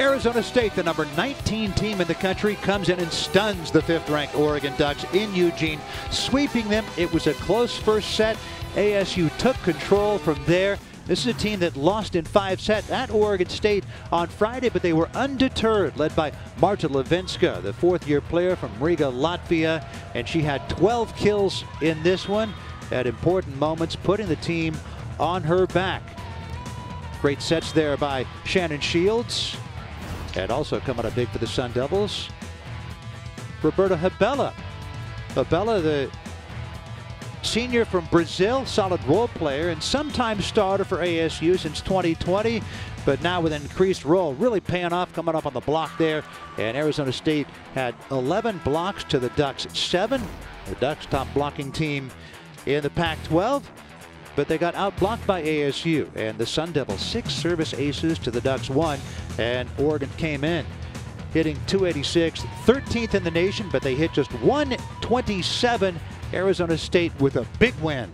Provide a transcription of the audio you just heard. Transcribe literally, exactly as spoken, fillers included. Arizona State, the number nineteen team in the country, comes in and stuns the fifth-ranked Oregon Ducks in Eugene, sweeping them. It was a close first set. A S U took control from there. This is a team that lost in five sets at Oregon State on Friday, but they were undeterred, led by Marta Levinska, the fourth-year player from Riga, Latvia, and she had twelve kills in this one at important moments, putting the team on her back. Great sets there by Shannon Shields, and also coming up big for the Sun Devils, Roberta Habella. Habella, the senior from Brazil, solid role player and sometime starter for A S U since twenty twenty, but now with an increased role, really paying off, coming up on the block there. And Arizona State had eleven blocks to the Ducks seven. The Ducks top blocking team in the Pac twelve, but they got outblocked by A S U. And the Sun Devils, six service aces to the Ducks one, and Oregon came in hitting two eighty-six, thirteenth in the nation, but they hit just one twenty-seven. Arizona State with a big win.